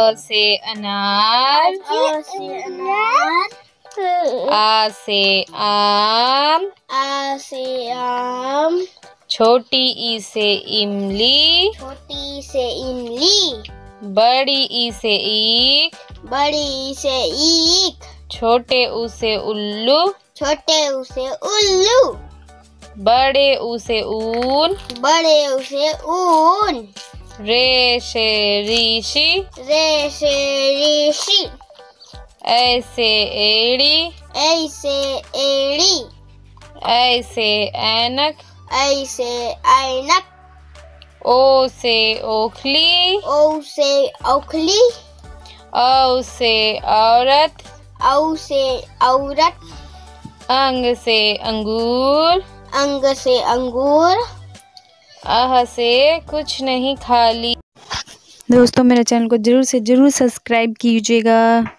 अ से अनार, आ से आम, छोटी ई से इमली, बड़ी ई से ईख, छोटे उ से उल्लू, बड़े उ से ऊन, रे से ऋषि, ऐ से एड़ी, ऐ से ऐनक, ओ से ओखली, औ से औरत, अंग से अंगूर, अह से कुछ नहीं खाली। दोस्तों, मेरे चैनल को जरूर से जरूर सब्सक्राइब कीजिएगा।